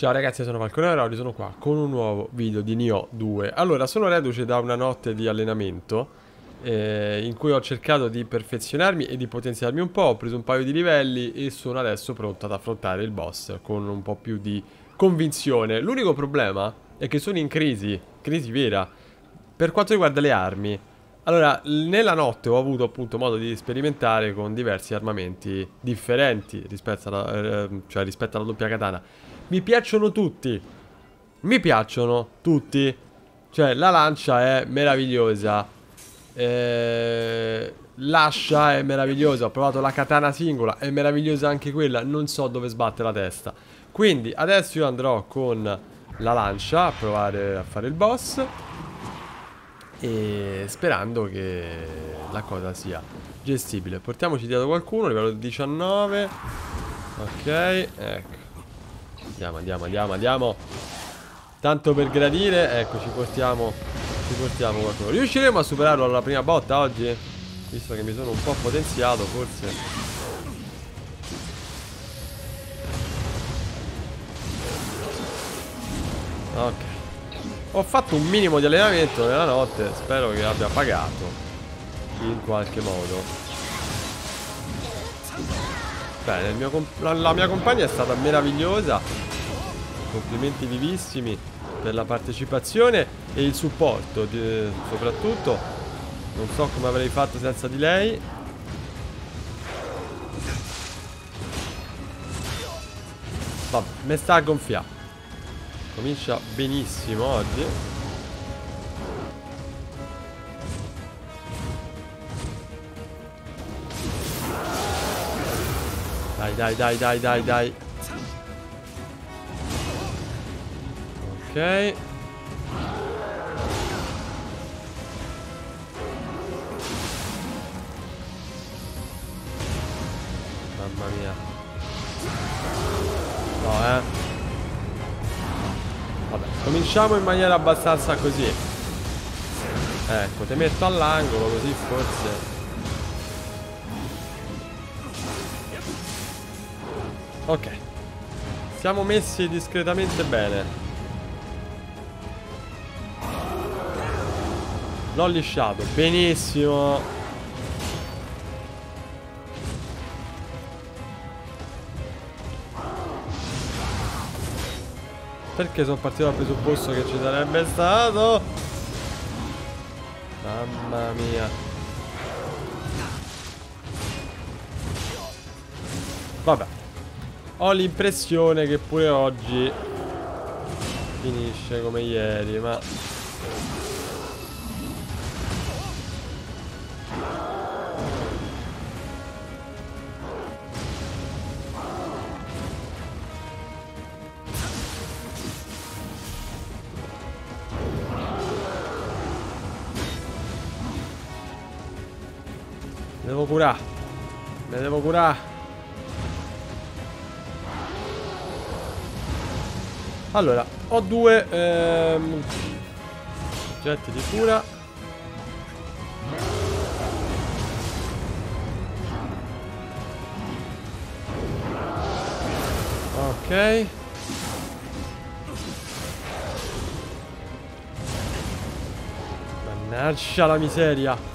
Ciao ragazzi, sono Falconero, oggi sono qua con un nuovo video di Nioh 2. Allora, sono reduce da una notte di allenamento in cui ho cercato di perfezionarmi e di potenziarmi un po'. Ho preso un paio di livelli e sono adesso pronto ad affrontare il boss con un po' più di convinzione. L'unico problema è che sono in crisi vera, per quanto riguarda le armi. Allora, nella notte ho avuto appunto modo di sperimentare con diversi armamenti differenti rispetto alla doppia katana. Mi piacciono tutti. Cioè, la lancia è meravigliosa, l'ascia è meravigliosa. Ho provato la katana singola, è meravigliosa anche quella. Non so dove sbatte la testa. Quindi adesso io andrò con la lancia a provare a fare il boss, e sperando che la cosa sia gestibile. Portiamoci dietro qualcuno. Livello 19. Ok, ecco. Andiamo. Tanto per gradire. Ecco, ci portiamo qualcuno. Riusciremo a superarlo alla prima botta oggi? Visto che mi sono un po' potenziato, forse. Ok, ho fatto un minimo di allenamento nella notte, spero che abbia pagato in qualche modo. Bene, la mia compagna è stata meravigliosa. Complimenti vivissimi per la partecipazione e il supporto, soprattutto. Non so come avrei fatto senza di lei. Vabbè, mi sta a gonfiare. Comincia benissimo oggi. Dai. Ok. Mamma mia. No, Vabbè, cominciamo in maniera abbastanza così. Ecco, te metto all'angolo così forse. Ok, siamo messi discretamente bene. L'ho lisciato, benissimo. Perché sono partito dal presupposto che ci sarebbe stato? Mamma mia. Vabbè, ho l'impressione che pure oggi finisce come ieri, ma... Me devo curare. Allora, ho due oggetti di cura. Ok. Mannaggia la miseria.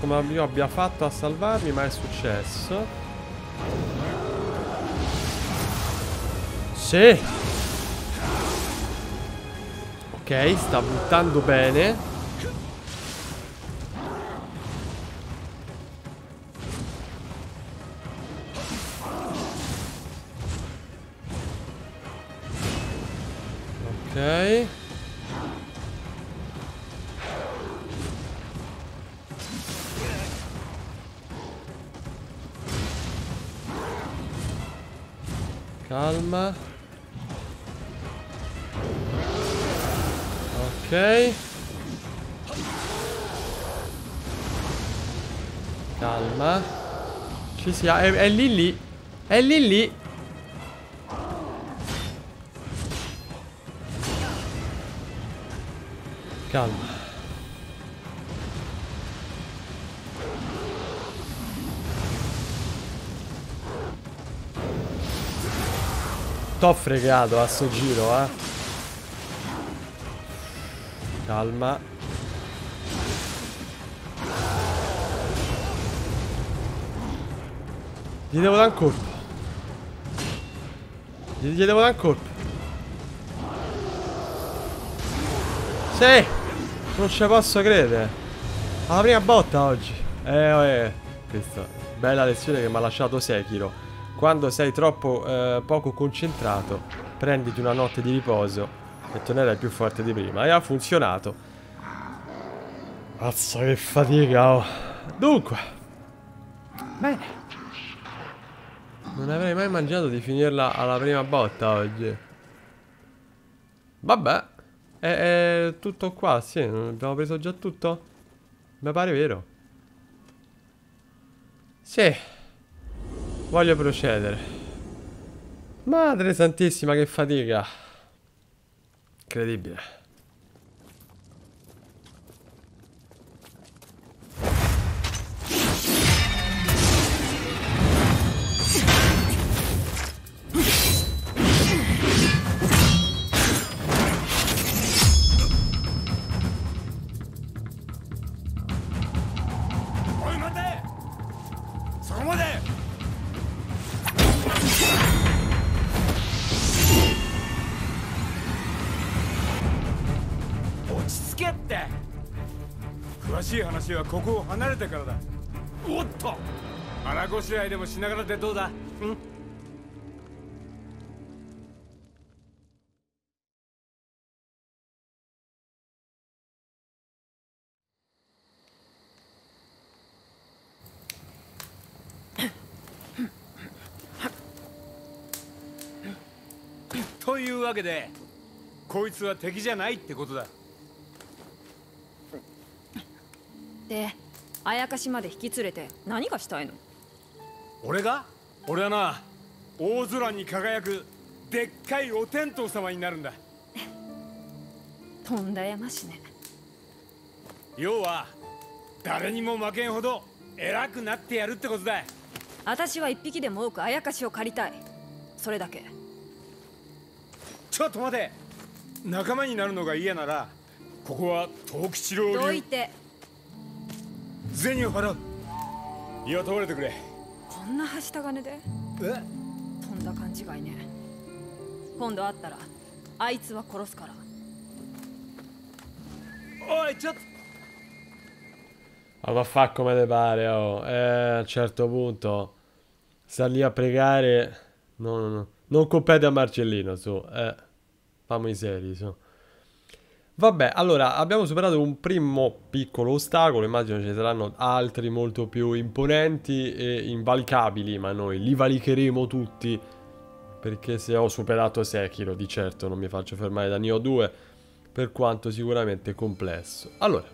Come io abbia fatto a salvarmi, ma è successo. Sì. Ok, sta buttando bene. Ok. Calma. Ok. Calma. Ci sia. È lì lì. È lì lì. Calma. T'ho fregato a sto giro, eh. Calma. Gli devo dare un colpo. Gli devo dare un colpo. Sì! Non ci posso credere. Alla prima botta oggi. Questa bella lezione che mi ha lasciato Sekiro. Quando sei troppo poco concentrato, prenditi una notte di riposo e tornerai più forte di prima. E ha funzionato. Mazza che fatica, oh. Dunque. Bene. Non avrei mai mangiato di finirla alla prima botta oggi. Vabbè. È tutto qua, sì. Abbiamo preso già tutto? Mi pare vero. Sì. Voglio procedere. Madre santissima che fatica. Incredibile.というわけで、こいつは敵じゃないってことだ。 で、あやかしまで引き連れて何がしたいの？俺が？俺はな、大空に輝くでっかいお天道様になるんだ。とんだ山しね。要は誰にも負けんほど偉くなってやるってことだ。私は一匹でも多くあやかしを借りたい。それだけ。ちょっと待て。仲間になるのが嫌なら、ここは東吉郎流。どいて。 銭を払う。雇われてくれ。こんなはした金で？え？とんだ勘違いね。今度会ったらあいつは殺すから。おい、ちょっと。Ma fa come te pare, oh. A un certo punto sta lì a pregare. No, no, no. Non compete a Marcellino, su. Fammi seri, su. Vabbè, allora, abbiamo superato un primo piccolo ostacolo, immagino ci saranno altri molto più imponenti e invalicabili, ma noi li valicheremo tutti, perché se ho superato Sekiro, di certo non mi faccio fermare da Nioh 2, per quanto sicuramente complesso. Allora,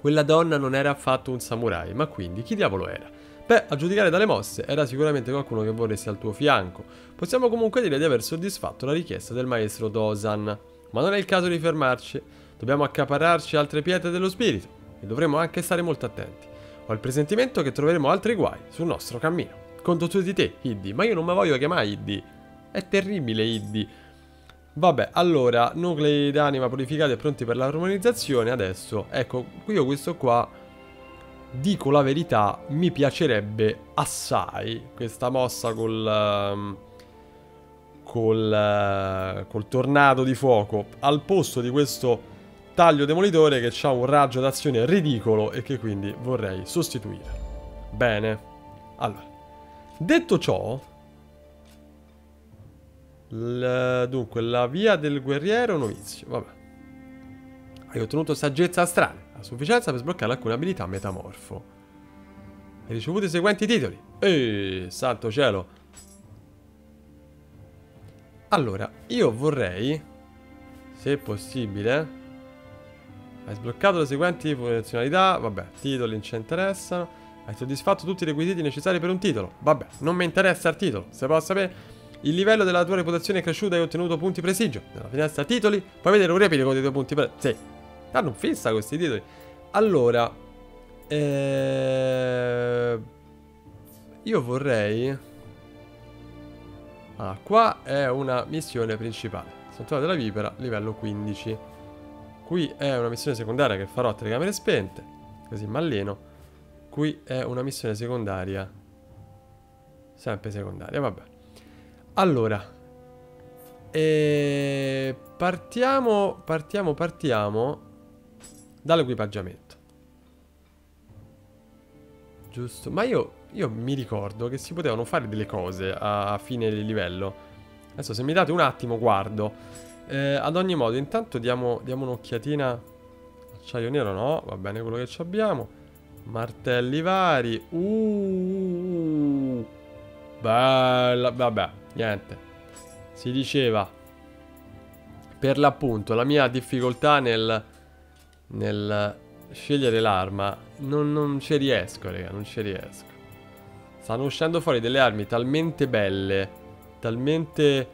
quella donna non era affatto un samurai, ma quindi chi diavolo era? Beh, a giudicare dalle mosse, era sicuramente qualcuno che vorresti al tuo fianco. Possiamo comunque dire di aver soddisfatto la richiesta del maestro Dosan. Ma non è il caso di fermarci. Dobbiamo accaparrarci altre pietre dello spirito. E dovremo anche stare molto attenti. Ho il presentimento che troveremo altri guai sul nostro cammino. Conto su di te, Iddi. Ma io non mi voglio chiamare Iddi. È terribile, Iddi. Vabbè, allora, nuclei d'anima purificati e pronti per l'armonizzazione. Adesso, ecco, io questo qua, dico la verità, mi piacerebbe assai. Questa mossa col tornado di fuoco al posto di questo taglio demolitore che ha un raggio d'azione ridicolo e che quindi vorrei sostituire. Bene, allora, detto ciò, dunque la via del guerriero novizio, vabbè, hai ottenuto saggezza astrale a sufficienza per sbloccare alcune abilità metamorfo. Hai ricevuto i seguenti titoli. Santo cielo. Allora, io vorrei, se possibile, hai sbloccato le seguenti funzionalità, vabbè, titoli non ci interessano, hai soddisfatto tutti i requisiti necessari per un titolo, vabbè, non mi interessa il titolo, se posso sapere, il livello della tua reputazione è cresciuto e hai ottenuto punti prestigio, nella finestra titoli puoi vedere un repito con i tuoi punti prestigio, sì, Ah, non fissa questi titoli. Allora, io vorrei... Allora, qua è una missione principale. Santuario della Vipera, livello 15. Qui è una missione secondaria che farò a telecamere spente, così m'alleno. Qui è una missione secondaria. Sempre secondaria, vabbè. Allora... E partiamo dall'equipaggiamento. Giusto. Ma io mi ricordo che si potevano fare delle cose a fine livello. Adesso se mi date un attimo guardo. Ad ogni modo intanto diamo un'occhiatina. Acciaio nero no, va bene quello che abbiamo. Martelli vari. Bella. Vabbè, niente. Si diceva, per l'appunto, la mia difficoltà nel scegliere l'arma, non ci riesco, raga, non ci riesco. Stanno uscendo fuori delle armi talmente belle, talmente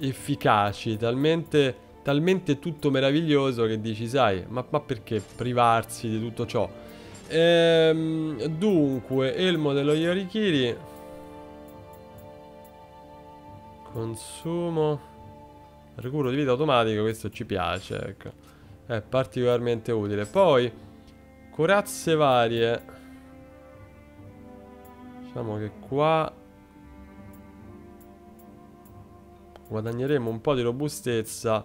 efficaci, talmente tutto meraviglioso che dici, sai, ma perché privarsi di tutto ciò? Dunque, elmo dello Yorikiri... Consumo. Recupero di vita automatico. Questo ci piace, ecco. È particolarmente utile. Poi corazze varie. Diciamo che qua guadagneremo un po' di robustezza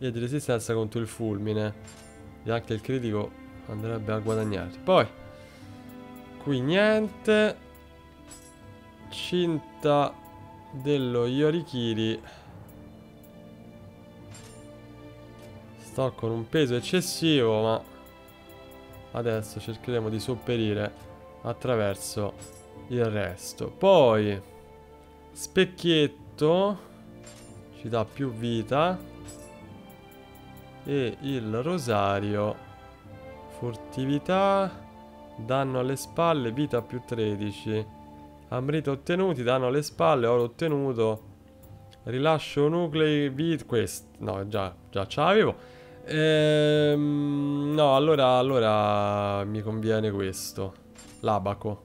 e di resistenza contro il fulmine, e anche il critico andrebbe a guadagnare. Poi qui niente. Cinta dello Yorikiri. Sto con un peso eccessivo, ma adesso cercheremo di sopperire attraverso il resto. Poi specchietto ci dà più vita, e il rosario furtività, danno alle spalle, vita più 13. Amrita ottenuti, danno alle spalle, oro ottenuto, rilascio nuclei, vita, quest, no, già ce l'avevo. No, allora mi conviene questo, l'abaco,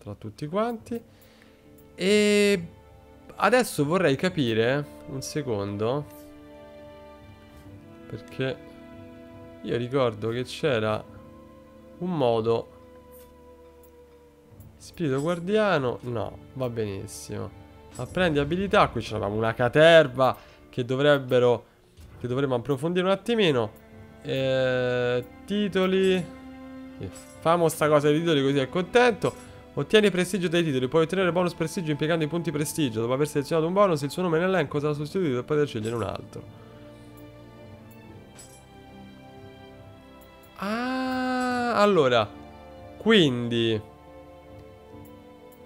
tra tutti quanti. E adesso vorrei capire, un secondo, perché io ricordo che c'era un modo... Spirito guardiano, no, va benissimo. Apprendi abilità, qui c'era una caterva che dovremmo approfondire un attimino. Titoli. Famo sta cosa dei titoli così è contento. Ottieni prestigio dai titoli, puoi ottenere bonus prestigio impiegando i punti prestigio. Dopo aver selezionato un bonus, il suo nome nell'elenco sarà sostituito per poter scegliere un altro. Ah, allora, quindi...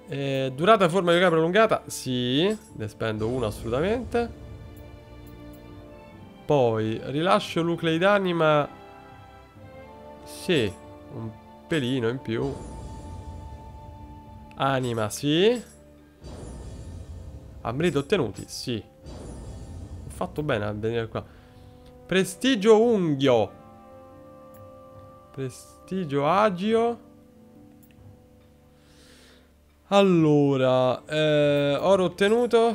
durata forma di giocare prolungata. Sì, ne spendo uno assolutamente. Poi rilascio nuclei d'anima. Sì, un pelino in più. Anima, sì. Amriti ottenuti, sì. Ho fatto bene a venire qua. Prestigio unghio. Prestigio agio. Allora, oro ottenuto.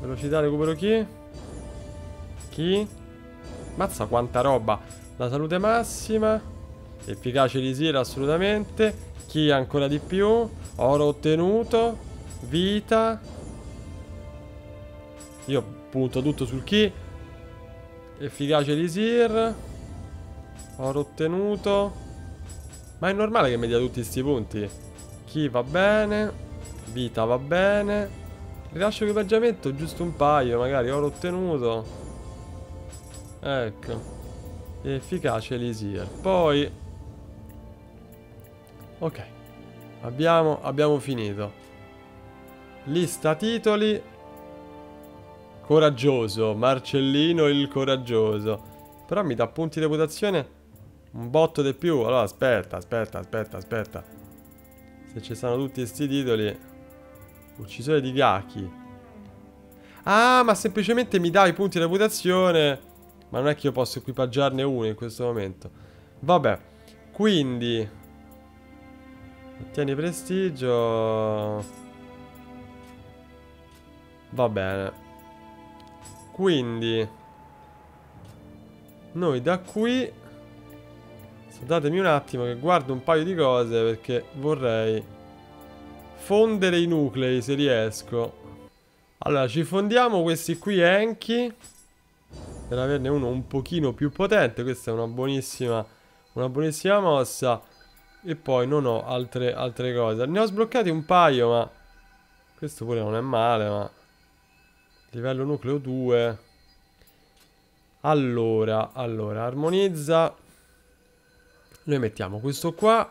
Velocità recupero chi? Chi? Mazza quanta roba. La salute massima. Efficacia di sira assolutamente. Chi ancora di più. Oro ottenuto. Vita. Io punto tutto sul chi. Efficacia di sir. Oro ottenuto. Ma è normale che mi dia tutti sti punti? Chi va bene, vita va bene, rilascio equipaggiamento giusto un paio, magari oro ottenuto, ecco, efficace elisir. Poi ok, abbiamo finito. Lista titoli. Coraggioso, Marcellino il coraggioso, però mi dà punti di reputazione un botto di più. Allora aspetta, se ci stanno tutti questi titoli. Uccisore di Gaki. Ah, ma semplicemente mi dà i punti di reputazione Ma non è che io posso equipaggiarne uno in questo momento. Vabbè, quindi ottieni prestigio. Va bene. Quindi noi da qui, datemi un attimo che guardo un paio di cose, perché vorrei fondere i nuclei se riesco. Allora, ci fondiamo questi qui Enki, per averne uno un pochino più potente. Questa è una buonissima mossa. E poi non ho altre cose. Ne ho sbloccati un paio, ma questo pure non è male, ma livello nucleo 2. Allora, armonizza. Noi mettiamo questo qua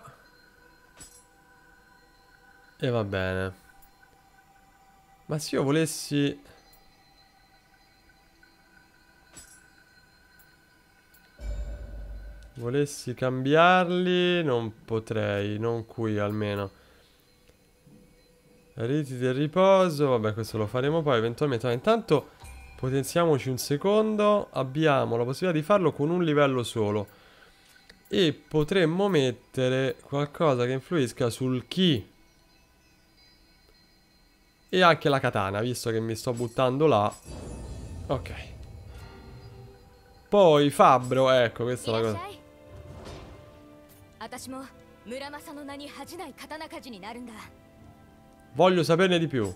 e va bene. Ma se io volessi, cambiarli, non potrei, non qui almeno. Riti del riposo, vabbè, questo lo faremo poi eventualmente. Ma intanto potenziamoci un secondo. Abbiamo la possibilità di farlo con un livello solo. E potremmo mettere qualcosa che influisca sul ki e anche la katana, visto che mi sto buttando là. Ok. Poi fabbro, ecco, questa è la cosa. Voglio saperne di più.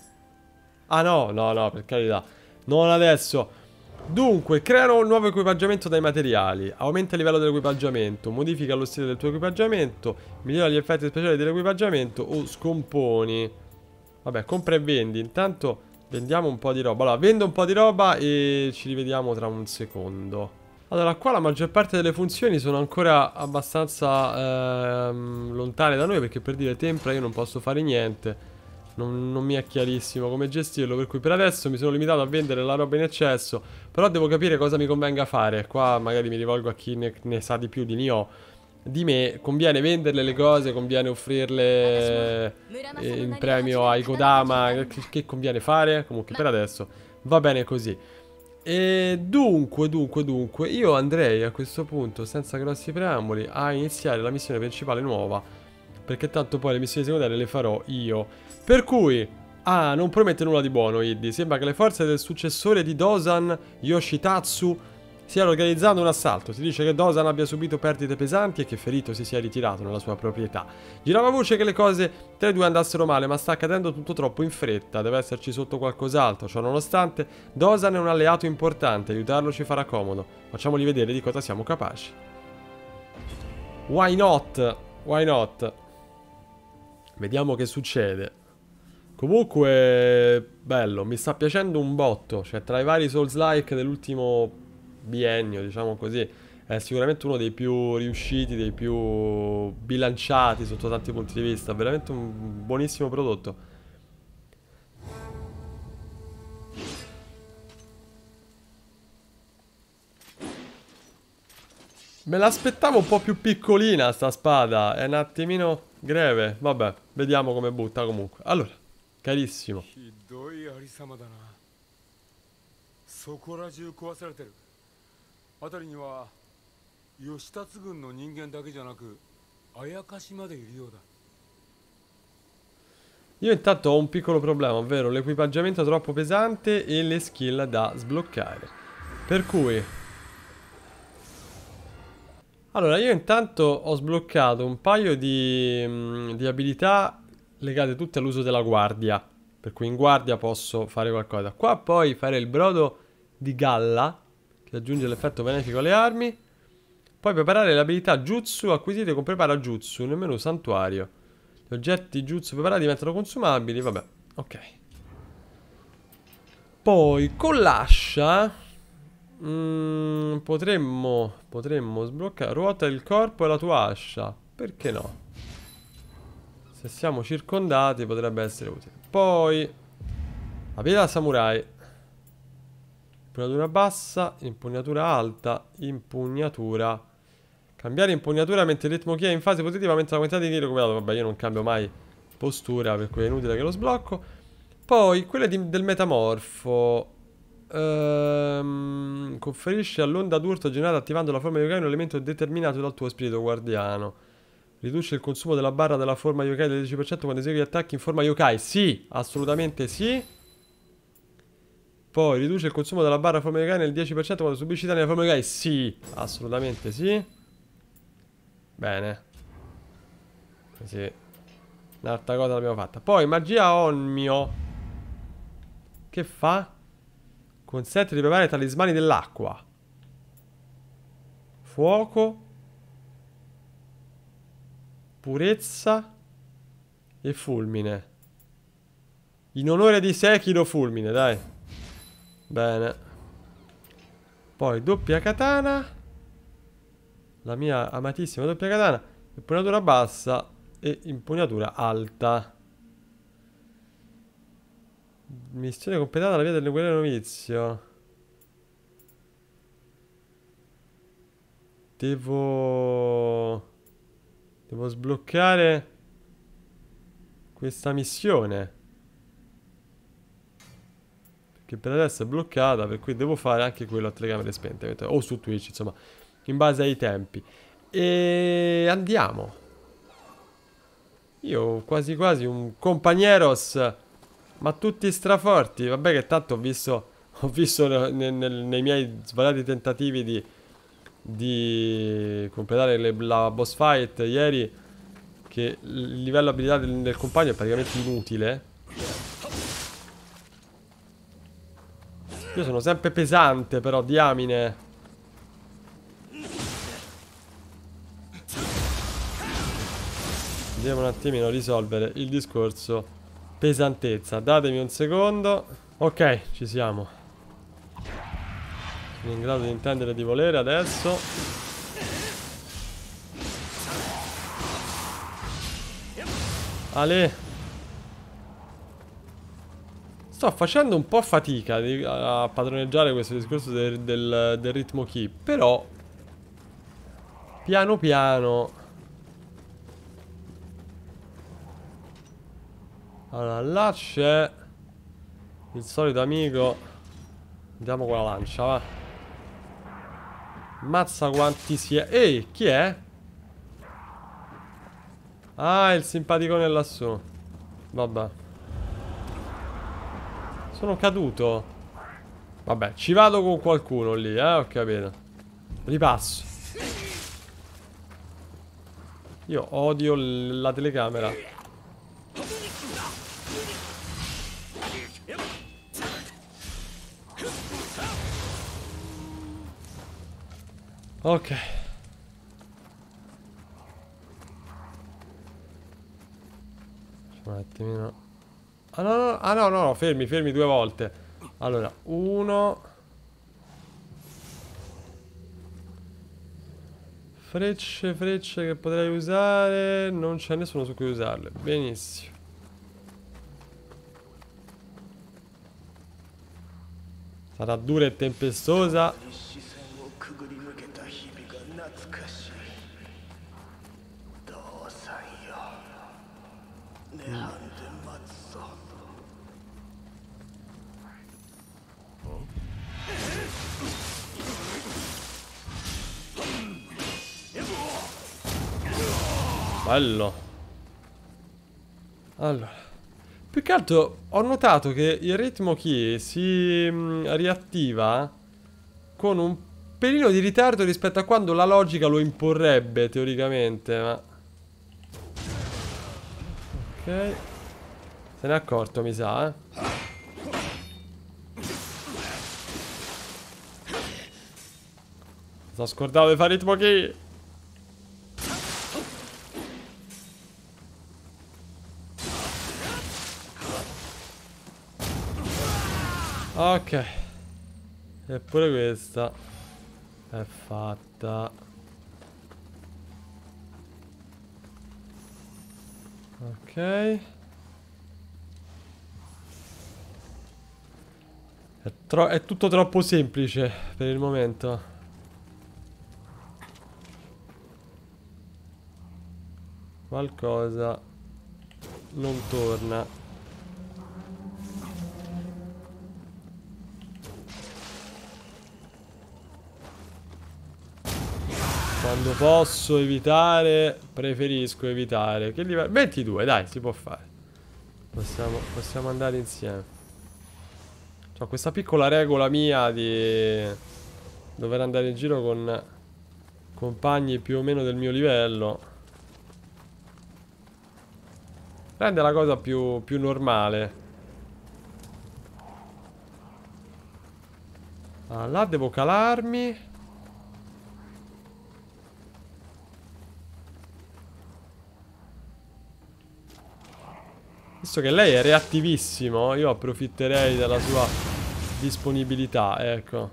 Ah no, per carità. Non adesso. Dunque, creano un nuovo equipaggiamento dai materiali. Aumenta il livello dell'equipaggiamento. Modifica lo stile del tuo equipaggiamento. Migliora gli effetti speciali dell'equipaggiamento. O scomponi. Vabbè, compra e vendi. Intanto vendiamo un po' di roba. Allora, vendo un po' di roba e ci rivediamo tra un secondo. Allora, qua la maggior parte delle funzioni sono ancora abbastanza lontane da noi. Perché per dire tempra io non posso fare niente. Non mi è chiarissimo come gestirlo, per cui per adesso mi sono limitato a vendere la roba in eccesso. Però devo capire cosa mi convenga fare. Qua magari mi rivolgo a chi ne sa di più di Nioh. Di me conviene venderle le cose, conviene offrirle in premio ai Kodama. Che conviene fare? Comunque per adesso va bene così. E dunque io andrei a questo punto, senza grossi preamboli, a iniziare la missione principale nuova. Perché tanto poi le missioni secondarie le farò io. Per cui, non promette nulla di buono Iddi. Sembra che le forze del successore di Dosan, Yoshitatsu, stiano organizzando un assalto. Si dice che Dosan abbia subito perdite pesanti e che ferito si sia ritirato nella sua proprietà. Girava voce che le cose tra i due andassero male, ma sta accadendo tutto troppo in fretta. Deve esserci sotto qualcos'altro. Ciò nonostante, Dosan è un alleato importante. Aiutarlo ci farà comodo. Facciamogli vedere di cosa siamo capaci. Why not? Why not? Vediamo che succede. Comunque, bello, mi sta piacendo un botto. Cioè, tra i vari Souls-like dell'ultimo biennio, diciamo così, è sicuramente uno dei più riusciti, dei più bilanciati sotto tanti punti di vista. Veramente un buonissimo prodotto. Me l'aspettavo un po' più piccolina sta spada. È un attimino greve. Vabbè, vediamo come butta comunque. Allora, carissimo. Io intanto ho un piccolo problema, ovvero l'equipaggiamento troppo pesante e le skill da sbloccare. Per cui, allora, io intanto ho sbloccato un paio di abilità legate tutte all'uso della guardia, per cui in guardia posso fare qualcosa. Qua poi fare il brodo di galla, che aggiunge l'effetto benefico alle armi. Poi preparare le abilità jutsu acquisite con prepara jutsu nel menu santuario. Gli oggetti jutsu preparati diventano consumabili, vabbè, ok. Poi con l'ascia potremmo sbloccare ruota del corpo e la tua ascia, perché no? Se siamo circondati potrebbe essere utile. Poi abilità samurai. Impugnatura bassa, impugnatura alta, impugnatura. Cambiare impugnatura mentre il ritmo chi è in fase positiva, mentre la quantità di chi recuperato. Vabbè, io non cambio mai postura, per cui è inutile che lo sblocco. Poi quella del metamorfo. Conferisci all'onda d'urto generata attivando la forma yokai un elemento determinato dal tuo spirito guardiano. Riduce il consumo della barra della forma yokai del 10% quando esegui attacchi in forma yokai. Sì, assolutamente sì. Poi riduce il consumo della barra forma yokai nel 10% quando subisci danni alla forma yokai. Sì, assolutamente sì. Bene. Sì. Un'altra cosa l'abbiamo fatta. Poi magia onmio, che fa? Consente di preparare talismani dell'acqua, fuoco, purezza e fulmine. In onore di Sekiro fulmine, dai. Bene. Poi doppia katana, la mia amatissima doppia katana. Impugnatura bassa e impugnatura alta. Missione completata alla via del guerriero novizio. Devo sbloccare questa missione, perché per adesso è bloccata, per cui devo fare anche quello a telecamere spente o su Twitch, insomma, in base ai tempi. E andiamo. Io quasi quasi un compagneros. Ma tutti straforti. Vabbè, che tanto ho visto nei miei svariati tentativi di completare la boss fight ieri, che il livello abilità del compagno è praticamente inutile. Io sono sempre pesante, però, diamine. Andiamo un attimino a risolvere il discorso pesantezza, datemi un secondo. Ok, ci siamo. Sono in grado di intendere e di volere adesso. Ale, sto facendo un po' fatica a padroneggiare questo discorso del ritmo key, però piano piano. Allora, là c'è il solito amico. Andiamo con la lancia, va. Mazza quanti sia. Ehi, chi è? Ah, il simpaticone lassù. Vabbè. Sono caduto. Vabbè, ci vado con qualcuno lì, ho capito. Ripasso. Io odio la telecamera. Ok. Facciamo un attimino. Ah no, no, ah, no, no, fermi due volte. Allora, uno. Frecce che potrei usare. Non c'è nessuno su cui usarle. Benissimo. Sarà dura e tempestosa. Bello. Allora, più che altro ho notato che il ritmo key si riattiva con un pelino di ritardo rispetto a quando la logica lo imporrebbe teoricamente, ma... ok, se n'è accorto mi sa, Sono scordato di fare ritmo key. Ok. Eppure questa è fatta. Ok. È tutto troppo semplice per il momento. Qualcosa non torna. Quando posso evitare, preferisco evitare. Che livello? 22, dai, si può fare. Possiamo andare insieme. C'ho questa piccola regola mia di dover andare in giro con compagni più o meno del mio livello. Rende la cosa più normale. Ah, là devo calarmi. Visto che lei è reattivissimo, io approfitterei della sua disponibilità, ecco.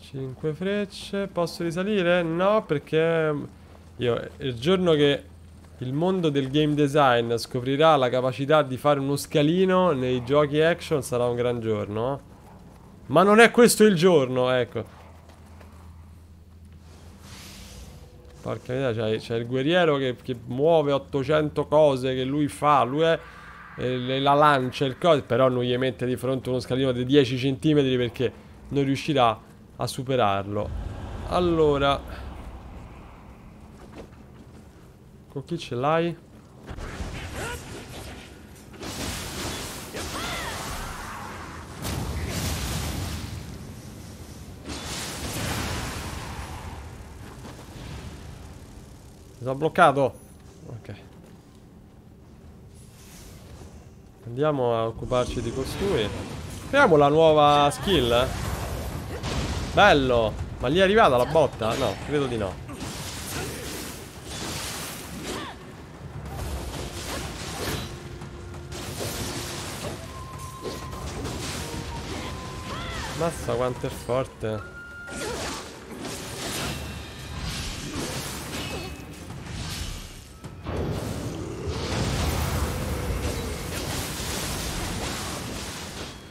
Cinque frecce. Posso risalire? No, perché io il giorno che il mondo del game design scoprirà la capacità di fare uno scalino nei giochi action sarà un gran giorno. Ma non è questo il giorno, ecco. Porca miseria, c'è il guerriero che muove 800 cose che lui fa. Lui è la lancia, il coso. Però non gli mette di fronte uno scalino di 10 cm perché non riuscirà a superarlo. Allora, con chi ce l'hai? Mi sono bloccato. Ok, andiamo a occuparci di costui. Creiamo la nuova skill, eh? Bello! Ma gli è arrivata la botta? No, credo di no. Mazza quanto è forte.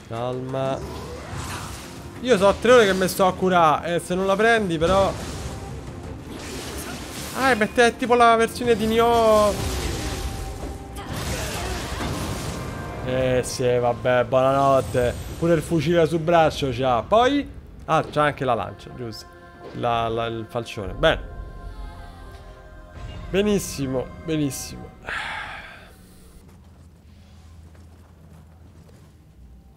Calma. Io so 3 ore che mi sto a curare. Se non la prendi però... Ah, ma è tipo la versione di Nioh. Sì, vabbè, buonanotte. Pure il fucile sul braccio c'ha. Poi... ah, c'ha anche la lancia, giusto. Il falcione. Bene. Benissimo, benissimo.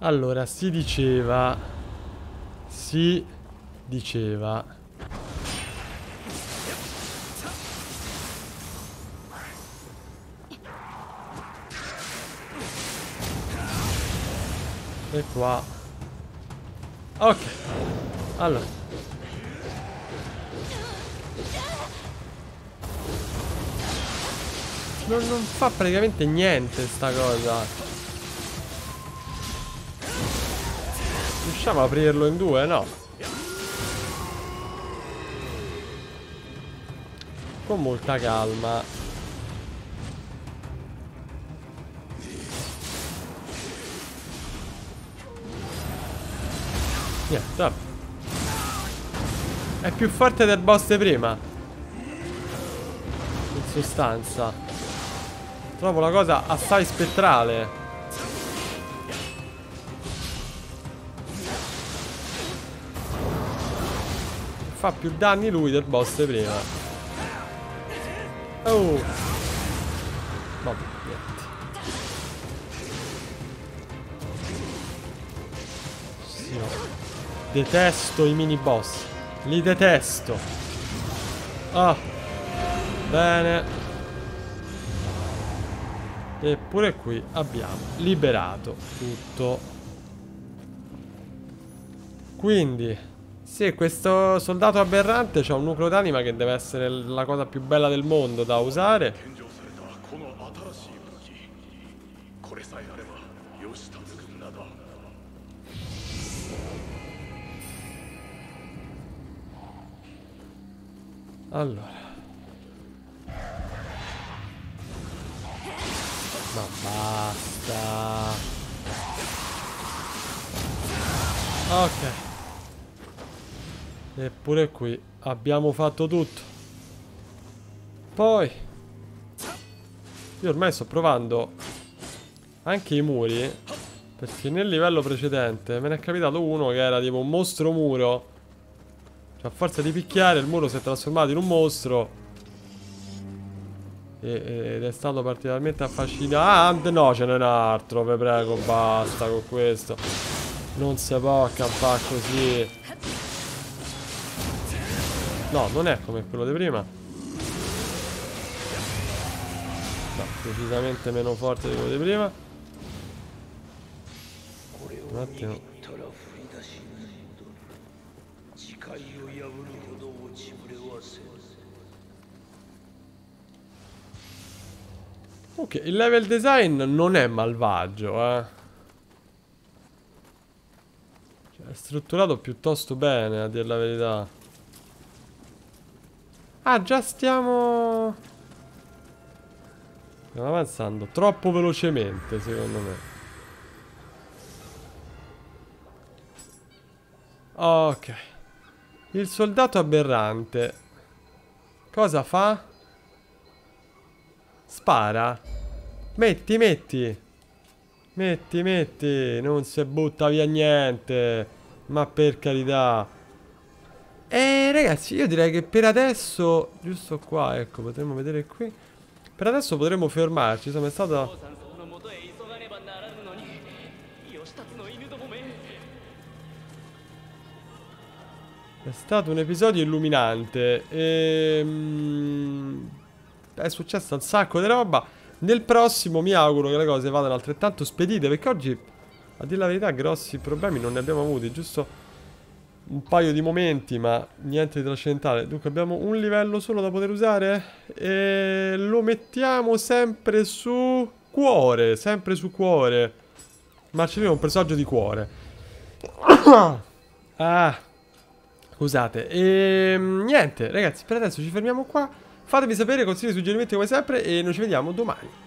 Allora, si diceva e qua. Ok, allora non fa praticamente niente sta cosa. Riusciamo a aprirlo in due? No. Con molta calma. Niente. È più forte del boss di prima. In sostanza. Trovo una cosa assai spettrale. Fa più danni lui del boss di prima. Oh. Vabbè, niente. Sì, no. Detesto i mini boss. Li detesto. Ah. Bene. Eppure qui abbiamo liberato tutto. Quindi... sì, questo soldato aberrante c'ha un nucleo d'anima che deve essere la cosa più bella del mondo da usare. Allora, ma basta. Ok. Eppure qui abbiamo fatto tutto. Poi io ormai sto provando anche i muri. Perché nel livello precedente me ne è capitato uno che era tipo un mostro muro. Cioè a forza di picchiare il muro si è trasformato in un mostro. Ed è stato particolarmente affascinante. No, ce n'è un altro, vi prego, basta con questo. Non si può accampare così. No, non è come quello di prima. Decisamente meno forte di quello di prima. Un attimo. Ok, il level design non è malvagio, eh. Cioè, è strutturato piuttosto bene, a dir la verità. Ah, già stiamo... stiamo avanzando troppo velocemente, secondo me. Ok. Il soldato aberrante. Cosa fa? Spara. Metti. Non si butta via niente. Ma per carità. Ragazzi, io direi che per adesso... giusto qua, ecco, potremmo vedere qui. Per adesso potremmo fermarci, insomma è stata... è stato un episodio illuminante e... è successa un sacco di roba. Nel prossimo mi auguro che le cose vadano altrettanto spedite, perché oggi, a dir la verità, grossi problemi non ne abbiamo avuti. Giusto un paio di momenti, ma niente di trascendentale. Dunque abbiamo un livello solo da poter usare e lo mettiamo sempre su cuore, ma ci viene un personaggio di cuore. Ah, scusate. E niente ragazzi, per adesso ci fermiamo qua. Fatemi sapere consigli e suggerimenti come sempre e noi ci vediamo domani.